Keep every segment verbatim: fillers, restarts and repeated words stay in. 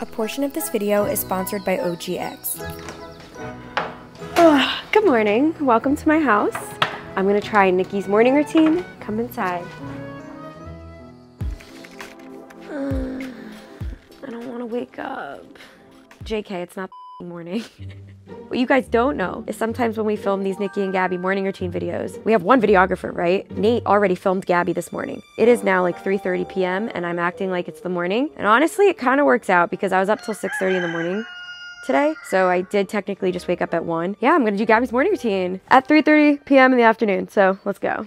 A portion of this video is sponsored by O G X. Oh, good morning. Welcome to my house. I'm gonna try Niki's morning routine. Come inside. Uh, I don't wanna wake up. J K, it's not the morning. What you guys don't know is sometimes when we film these Niki and Gabi morning routine videos, we have one videographer, right? Nate already filmed Gabi this morning. It is now like three thirty p m and I'm acting like it's the morning. And honestly, it kind of works out because I was up till six thirty in the morning today. So I did technically just wake up at one. Yeah, I'm gonna do Gabi's morning routine at three thirty p m in the afternoon. So let's go.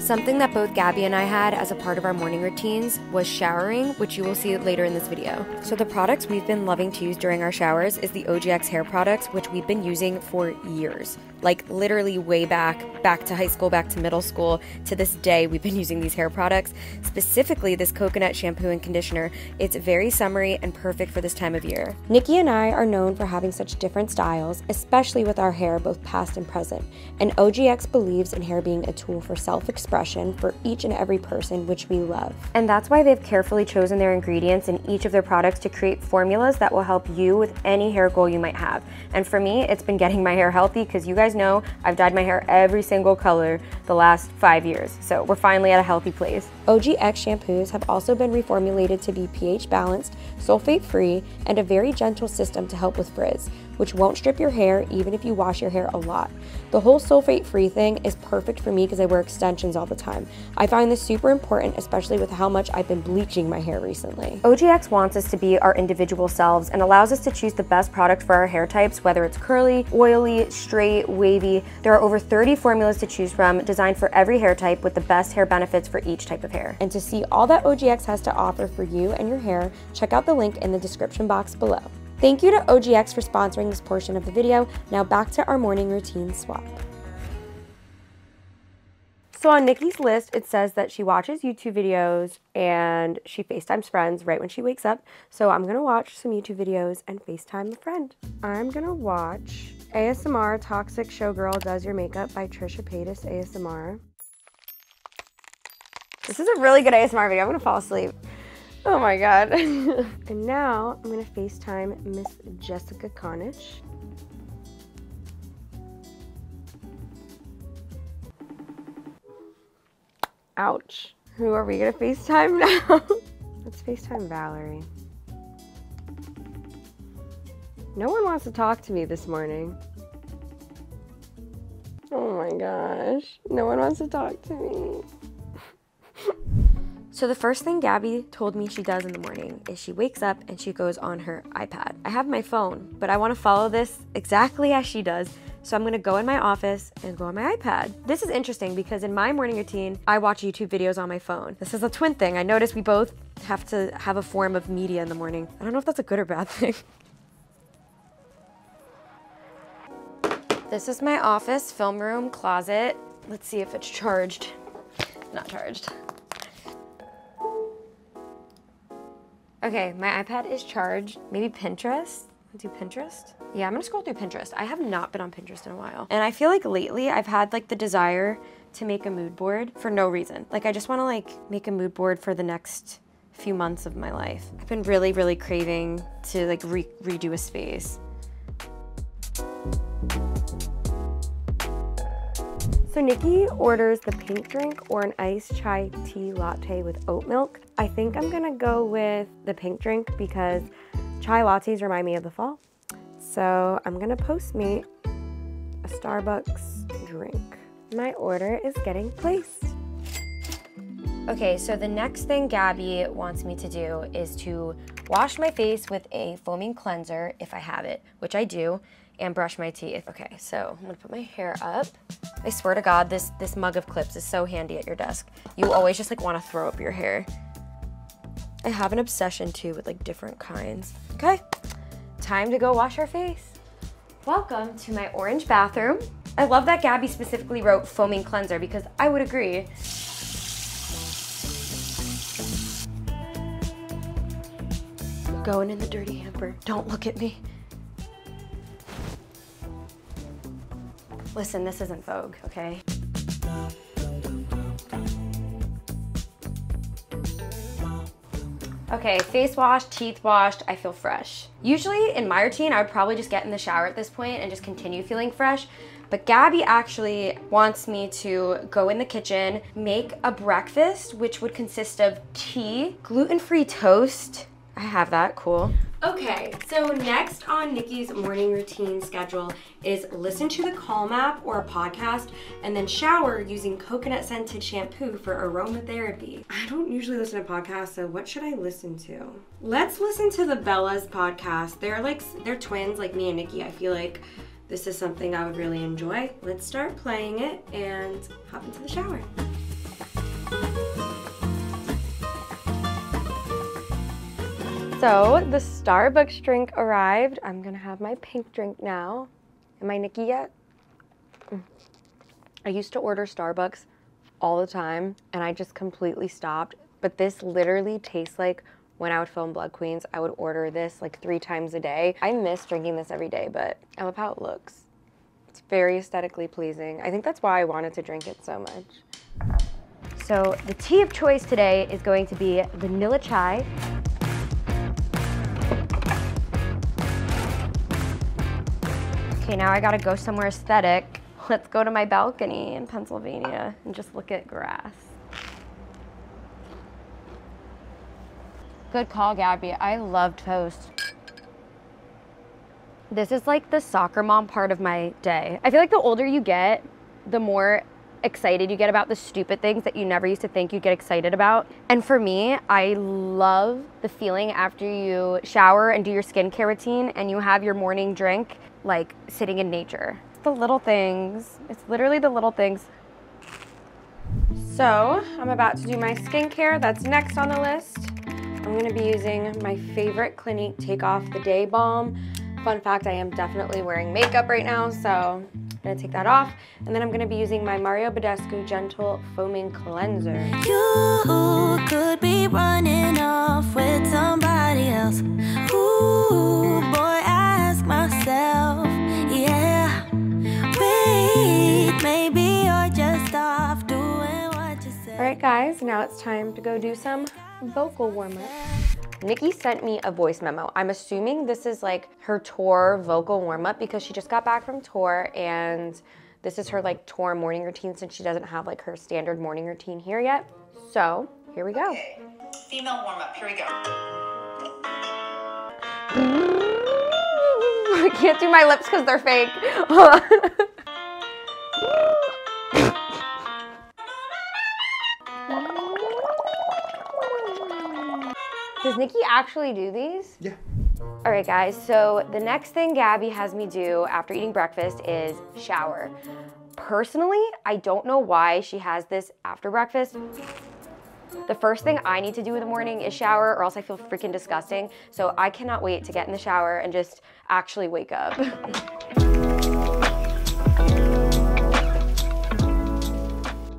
Something that both Gabi and I had as a part of our morning routines was showering, which you will see later in this video. So the products we've been loving to use during our showers is the O G X hair products, which we've been using for years. Like literally way back, back to high school, back to middle school, to this day we've been using these hair products. Specifically this coconut shampoo and conditioner. It's very summery and perfect for this time of year. Niki and I are known for having such different styles, especially with our hair both past and present. And O G X believes in hair being a tool for self-expression for each and every person, which we love. And that's why they've carefully chosen their ingredients in each of their products to create formulas that will help you with any hair goal you might have. And for me, it's been getting my hair healthy because you guys know I've dyed my hair every single color the last five years. So we're finally at a healthy place. O G X shampoos have also been reformulated to be pH balanced, sulfate free, and a very gentle system to help with frizz, which won't strip your hair even if you wash your hair a lot. The whole sulfate free thing is perfect for me because I wear extensions all the time. I find this super important, especially with how much I've been bleaching my hair recently. O G X wants us to be our individual selves and allows us to choose the best product for our hair types, whether it's curly, oily, straight, wavy. There are over thirty formulas to choose from, designed for every hair type with the best hair benefits for each type of hair. And to see all that O G X has to offer for you and your hair, check out the link in the description box below. Thank you to O G X for sponsoring this portion of the video. Now back to our morning routine swap. So on Niki's list, it says that she watches YouTube videos and she FaceTimes friends right when she wakes up. So I'm gonna watch some YouTube videos and FaceTime a friend. I'm gonna watch A S M R Toxic Showgirl Does Your Makeup by Trisha Paytas A S M R. This is a really good A S M R video. I'm gonna fall asleep. Oh my God. And now I'm gonna FaceTime Miss Jessica Connich. Ouch. Who are we gonna FaceTime now? Let's FaceTime Valerie. No one wants to talk to me this morning. Oh my gosh. No one wants to talk to me. So the first thing Gabi told me she does in the morning is she wakes up and she goes on her iPad. I have my phone, but I want to follow this exactly as she does. So I'm gonna go in my office and go on my iPad. This is interesting because in my morning routine, I watch YouTube videos on my phone. This is a twin thing. I noticed we both have to have a form of media in the morning. I don't know if that's a good or bad thing. This is my office, film room, closet. Let's see if it's charged. Not charged. Okay, my iPad is charged. Maybe Pinterest? Do Pinterest? Yeah, I'm gonna scroll through Pinterest. I have not been on Pinterest in a while. And I feel like lately I've had like the desire to make a mood board for no reason. Like I just wanna like make a mood board for the next few months of my life. I've been really, really craving to like re redo a space. So Niki orders the pink drink or an iced chai tea latte with oat milk. I think I'm gonna go with the pink drink because chai lattes remind me of the fall. So I'm gonna Postmate a Starbucks drink. My order is getting placed. Okay, so the next thing Gabi wants me to do is to wash my face with a foaming cleanser if I have it, which I do, and brush my teeth. Okay, so I'm gonna put my hair up. I swear to God, this, this mug of clips is so handy at your desk. You always just like wanna throw up your hair. I have an obsession too with like different kinds. Okay, time to go wash our face. Welcome to my orange bathroom. I love that Gabi specifically wrote foaming cleanser because I would agree. I'm going in the dirty hamper. Don't look at me. Listen, this isn't Vogue, okay? Okay, face washed, teeth washed, I feel fresh. Usually in my routine, I would probably just get in the shower at this point and just continue feeling fresh. But Gabby actually wants me to go in the kitchen, make a breakfast, which would consist of tea, gluten-free toast. I have that, cool. Okay, so next on Niki's morning routine schedule is listen to the Calm app or a podcast and then shower using coconut scented shampoo for aromatherapy. I don't usually listen to podcasts, so what should I listen to? Let's listen to the Bella's podcast. They're like, they're twins like me and Niki. I feel like this is something I would really enjoy. Let's start playing it and hop into the shower. So the Starbucks drink arrived. I'm gonna have my pink drink now. Am I Niki yet? Mm. I used to order Starbucks all the time and I just completely stopped, but this literally tastes like when I would film Blood Queens, I would order this like three times a day. I miss drinking this every day, but I love how it looks. It's very aesthetically pleasing. I think that's why I wanted to drink it so much. So the tea of choice today is going to be vanilla chai. Okay, now I gotta go somewhere aesthetic. Let's go to my balcony in Pennsylvania and just look at grass. Good call, Gabby. I love toast. This is like the soccer mom part of my day. I feel like the older you get, the more excited you get about the stupid things that you never used to think you'd get excited about. And for me, I love the feeling after you shower and do your skincare routine and you have your morning drink, like sitting in nature. It's the little things. It's literally the little things. So I'm about to do my skincare. That's next on the list. I'm gonna be using my favorite Clinique Take Off the Day Balm. Fun fact, I am definitely wearing makeup right now, so I'm gonna take that off. And then I'm gonna be using my Mario Badescu Gentle Foaming Cleanser. You could be running off with somebody else. Ooh, boy, ask myself, yeah. Wait, maybe you're just off doing what you say. All right, guys, now it's time to go do some vocal warm-up. Niki sent me a voice memo. I'm assuming this is like her tour vocal warm-up because she just got back from tour and this is her like tour morning routine since she doesn't have like her standard morning routine here yet. So here we go. Okay. Female warm-up, here we go. I can't do my lips because they're fake. Hold on. Does Niki actually do these? Yeah. All right, guys, so the next thing Gabby has me do after eating breakfast is shower. Personally, I don't know why she has this after breakfast. The first thing I need to do in the morning is shower or else I feel freaking disgusting. So I cannot wait to get in the shower and just actually wake up.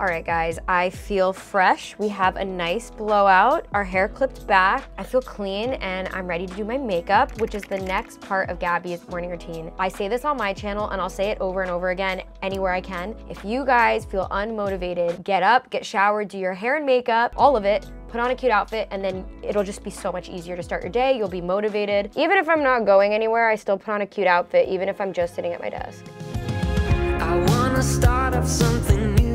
All right, guys, I feel fresh. We have a nice blowout, our hair clipped back. I feel clean and I'm ready to do my makeup, which is the next part of Gabby's morning routine. I say this on my channel and I'll say it over and over again anywhere I can. If you guys feel unmotivated, get up, get showered, do your hair and makeup, all of it, put on a cute outfit, and then it'll just be so much easier to start your day. You'll be motivated. Even if I'm not going anywhere, I still put on a cute outfit, even if I'm just sitting at my desk. I wanna start up something new.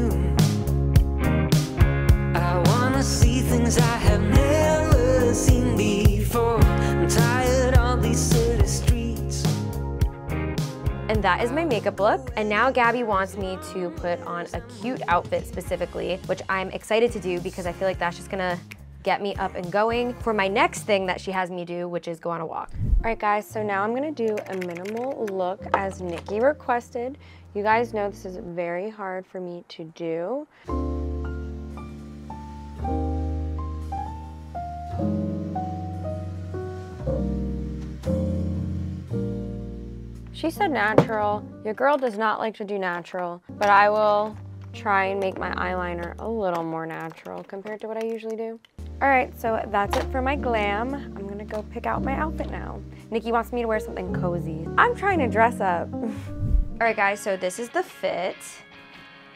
See things I have never seen before. I'm tired of these city streets. And that is my makeup look. And now Gabby wants me to put on a cute outfit specifically, which I'm excited to do because I feel like that's just gonna get me up and going for my next thing that she has me do, which is go on a walk. All right, guys, so now I'm gonna do a minimal look as Niki requested. You guys know this is very hard for me to do. She said natural. Your girl does not like to do natural, but I will try and make my eyeliner a little more natural compared to what I usually do. All right, so that's it for my glam. I'm gonna go pick out my outfit now. Niki wants me to wear something cozy. I'm trying to dress up. Alright guys, so this is the fit.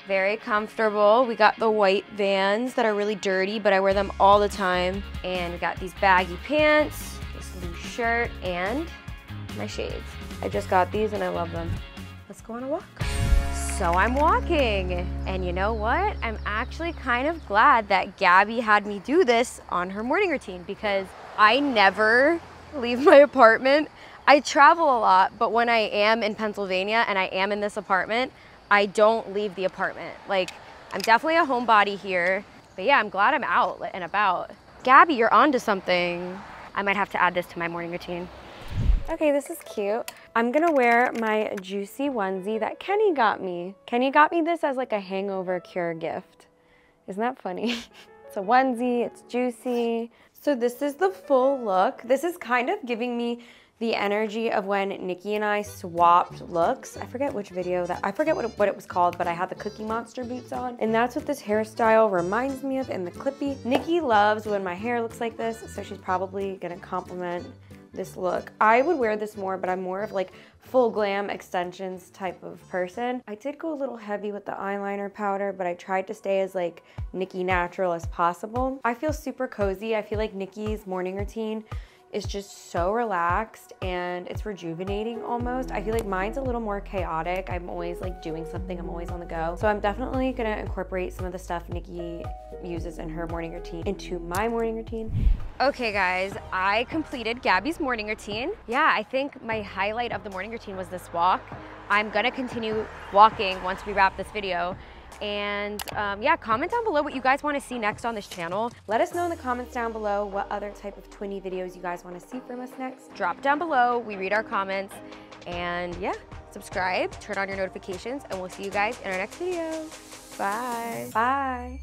Very comfortable. We got the white Vans that are really dirty, but I wear them all the time. And we got these baggy pants, this loose shirt, and my shades. I just got these and I love them. Let's go on a walk. So I'm walking, and you know what? I'm actually kind of glad that Gabi had me do this on her morning routine because I never leave my apartment. I travel a lot, but when I am in Pennsylvania and I am in this apartment, I don't leave the apartment. Like, I'm definitely a homebody here, but yeah, I'm glad I'm out and about. Gabi, you're onto something. I might have to add this to my morning routine. Okay, this is cute. I'm gonna wear my juicy onesie that Kenny got me. Kenny got me this as like a hangover cure gift. Isn't that funny? It's a onesie, it's juicy. So this is the full look. This is kind of giving me the energy of when Nikki and I swapped looks. I forget which video that, I forget what it, what it was called, but I had the Cookie Monster boots on. And that's what this hairstyle reminds me of in the Clippy. Nikki loves when my hair looks like this, so she's probably gonna compliment this look. I would wear this more, but I'm more of like full glam extensions type of person. I did go a little heavy with the eyeliner powder, but I tried to stay as like Nikki natural as possible. I feel super cozy. I feel like Nikki's morning routine is just so relaxed and it's rejuvenating almost. I feel like mine's a little more chaotic. I'm always like doing something, I'm always on the go. So I'm definitely gonna incorporate some of the stuff Nikki uses in her morning routine into my morning routine. Okay guys, I completed Gabi's morning routine. Yeah, I think my highlight of the morning routine was this walk. I'm gonna continue walking once we wrap this video. And um, yeah, comment down below what you guys want to see next on this channel. Let us know in the comments down below what other type of twinny videos you guys want to see from us next. Drop down below, we read our comments, and yeah, subscribe, turn on your notifications, and we'll see you guys in our next video. Bye. Bye.